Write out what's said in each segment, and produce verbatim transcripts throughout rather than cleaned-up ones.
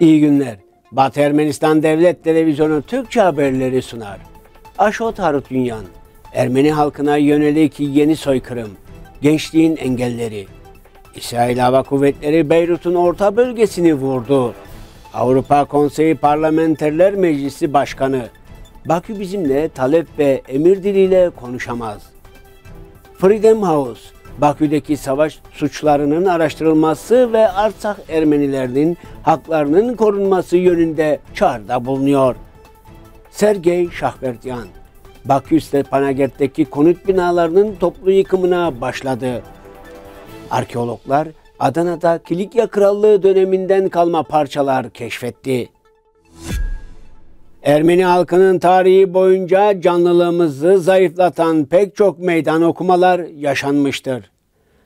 İyi günler. Batı Ermenistan Devlet Televizyonu Türkçe haberleri sunar. Aşot Harutyunyan, Ermeni halkına yönelik yeni soykırım, gençliğin engelleri. İsrail Hava Kuvvetleri Beyrut'un orta bölgesini vurdu. Avrupa Konseyi Parlamenterler Meclisi Başkanı, Bakü bizimle talep ve emir diliyle konuşamaz. Freedom House, Bakü'deki savaş suçlarının araştırılması ve Artsakh Ermenilerinin haklarının korunması yönünde çağrıda bulunuyor. Sergey Şahverdyan, Bakü Stepanakert'teki konut binalarının toplu yıkımına başladı. Arkeologlar, Adana'da Kilikya Krallığı döneminden kalma parçalar keşfetti. Ermeni halkının tarihi boyunca canlılığımızı zayıflatan pek çok meydan okumalar yaşanmıştır.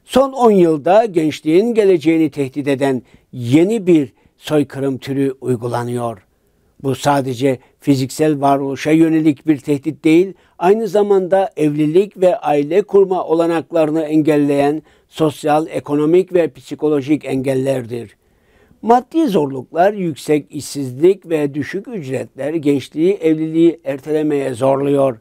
Son on yılda gençliğin geleceğini tehdit eden yeni bir soykırım türü uygulanıyor. Bu sadece fiziksel varoluşa yönelik bir tehdit değil, aynı zamanda evlilik ve aile kurma olanaklarını engelleyen sosyal, ekonomik ve psikolojik engellerdir. Maddi zorluklar, yüksek işsizlik ve düşük ücretler gençliği evliliği ertelemeye zorluyor.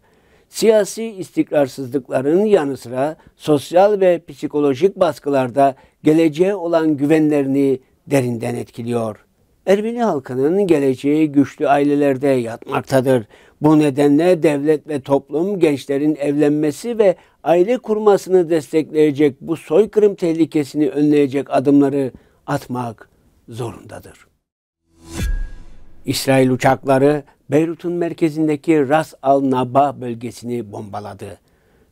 Siyasi istikrarsızlıkların yanı sıra sosyal ve psikolojik baskılarda geleceğe olan güvenlerini derinden etkiliyor. Ermeni halkının geleceği güçlü ailelerde yatmaktadır. Bu nedenle devlet ve toplum gençlerin evlenmesi ve aile kurmasını destekleyecek bu soykırım tehlikesini önleyecek adımları atmak zorundadır. İsrail uçakları Beyrut'un merkezindeki Ras al-Nabaa bölgesini bombaladı.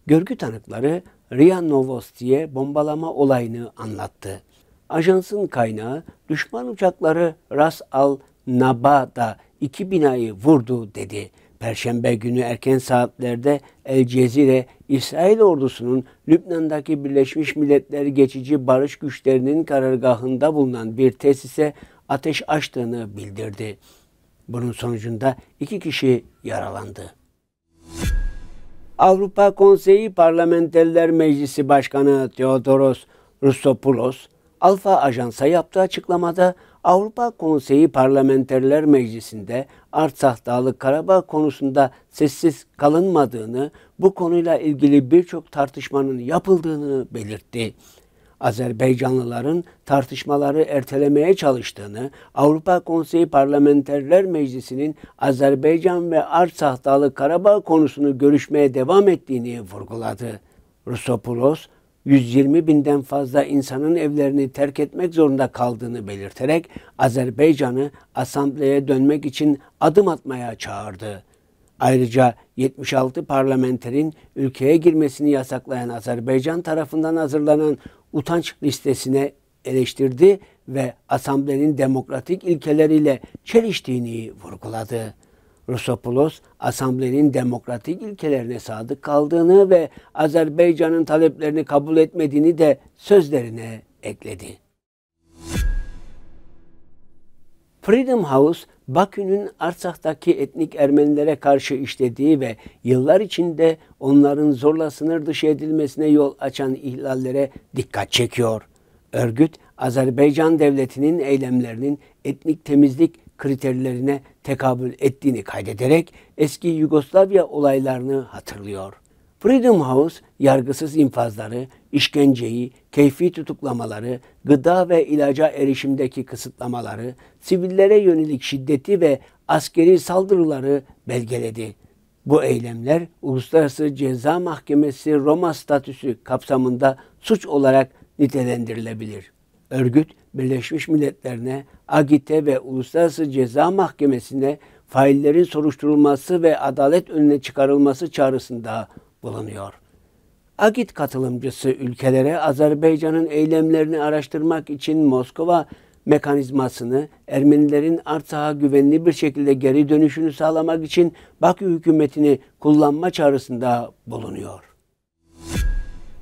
Görgü tanıkları R I A Novosti'ye bombalama olayını anlattı. Ajansın kaynağı düşman uçakları Ras al-Nabaa'da iki binayı vurdu dedi. Perşembe günü erken saatlerde El Cezire, İsrail ordusunun Lübnan'daki Birleşmiş Milletler Geçici Barış Güçlerinin karargahında bulunan bir tesise ateş açtığını bildirdi. Bunun sonucunda iki kişi yaralandı. Avrupa Konseyi Parlamenterler Meclisi Başkanı Theodoros Rousopoulos, Alfa Ajans'a yaptığı açıklamada Avrupa Konseyi Parlamenterler Meclisi'nde Artsakh Dağlık Karabağ konusunda sessiz kalınmadığını, bu konuyla ilgili birçok tartışmanın yapıldığını belirtti. Azerbaycanlıların tartışmaları ertelemeye çalıştığını, Avrupa Konseyi Parlamenterler Meclisi'nin Azerbaycan ve Artsakh Dağlık Karabağ konusunu görüşmeye devam ettiğini vurguladı. Rousopoulos, yüz yirmi binden fazla insanın evlerini terk etmek zorunda kaldığını belirterek Azerbaycan'ı asambleye dönmek için adım atmaya çağırdı. Ayrıca yetmiş altı parlamenterin ülkeye girmesini yasaklayan Azerbaycan tarafından hazırlanan utanç listesine eleştirdi ve asamblenin demokratik ilkeleriyle çeliştiğini vurguladı. Rousopoulos, asamblenin demokratik ilkelerine sadık kaldığını ve Azerbaycan'ın taleplerini kabul etmediğini de sözlerine ekledi. Freedom House, Bakü'nün Artsakh'taki etnik Ermenilere karşı işlediği ve yıllar içinde onların zorla sınır dışı edilmesine yol açan ihlallere dikkat çekiyor. Örgüt, Azerbaycan devletinin eylemlerinin etnik temizlik kriterlerine tekabül ettiğini kaydederek eski Yugoslavya olaylarını hatırlıyor. Freedom House, yargısız infazları, işkenceyi, keyfi tutuklamaları, gıda ve ilaca erişimdeki kısıtlamaları, sivillere yönelik şiddeti ve askeri saldırıları belgeledi. Bu eylemler, Uluslararası Ceza Mahkemesi Roma statüsü kapsamında suç olarak nitelendirilebilir. Örgüt, Birleşmiş Milletler'e, A G İ T'e ve Uluslararası Ceza Mahkemesi'ne faillerin soruşturulması ve adalet önüne çıkarılması çağrısında bulunuyor. A G İ T katılımcısı ülkelere Azerbaycan'ın eylemlerini araştırmak için Moskova mekanizmasını, Ermenilerin Artsakh'a güvenli bir şekilde geri dönüşünü sağlamak için Bakü hükümetini kullanma çağrısında bulunuyor.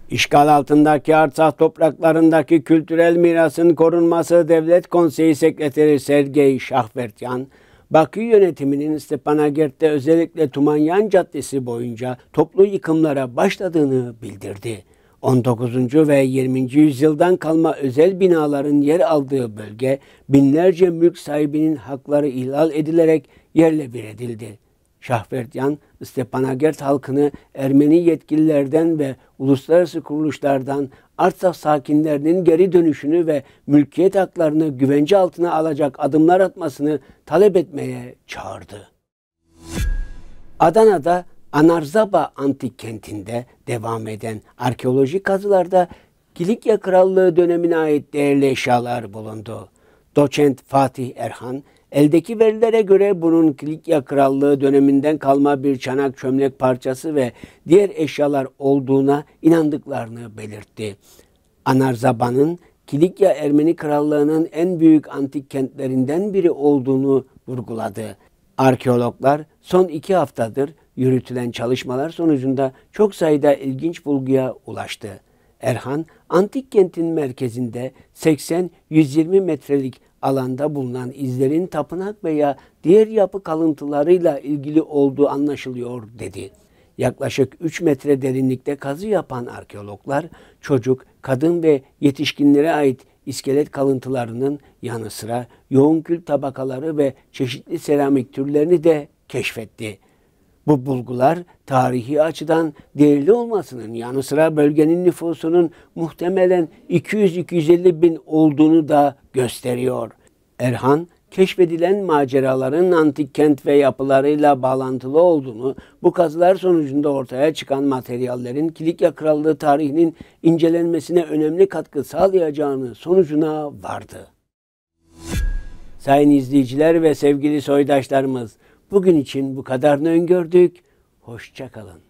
İşgal altındaki Artsakh topraklarındaki kültürel mirasın korunması Devlet Konseyi Sekreteri Sergey Şahverdyan, Bakü yönetiminin Stepanakert'te özellikle Tumanyan Caddesi boyunca toplu yıkımlara başladığını bildirdi. on dokuzuncu ve yirminci yüzyıldan kalma özel binaların yer aldığı bölge binlerce mülk sahibinin hakları ihlal edilerek yerle bir edildi. Şahverdyan, Stepanakert halkını Ermeni yetkililerden ve uluslararası kuruluşlardan Artsakh sakinlerinin geri dönüşünü ve mülkiyet haklarını güvence altına alacak adımlar atmasını talep etmeye çağırdı. Adana'da Anarzaba antik kentinde devam eden arkeolojik kazılarda Kilikya Krallığı dönemine ait değerli eşyalar bulundu. Doçent Fatih Erhan, eldeki verilere göre bunun Kilikya Krallığı döneminden kalma bir çanak çömlek parçası ve diğer eşyalar olduğuna inandıklarını belirtti. Anarzaba'nın Kilikya Ermeni Krallığı'nın en büyük antik kentlerinden biri olduğunu vurguladı. Arkeologlar son iki haftadır yürütülen çalışmalar sonucunda çok sayıda ilginç bulguya ulaştı. Erhan, antik kentin merkezinde seksen yüz yirmi metrelik alanda bulunan izlerin tapınak veya diğer yapı kalıntılarıyla ilgili olduğu anlaşılıyor dedi. Yaklaşık üç metre derinlikte kazı yapan arkeologlar çocuk, kadın ve yetişkinlere ait iskelet kalıntılarının yanı sıra yoğun kül tabakaları ve çeşitli seramik türlerini de keşfetti. Bu bulgular tarihi açıdan değerli olmasının yanı sıra bölgenin nüfusunun muhtemelen iki yüz iki yüz elli bin olduğunu da gösteriyor. Erhan, keşfedilen maceraların antik kent ve yapılarıyla bağlantılı olduğunu, bu kazılar sonucunda ortaya çıkan materyallerin Kilikya Krallığı tarihinin incelenmesine önemli katkı sağlayacağını sonucuna vardı. Sayın izleyiciler ve sevgili soydaşlarımız, bugün için bu kadarını öngördük. Hoşça kalın.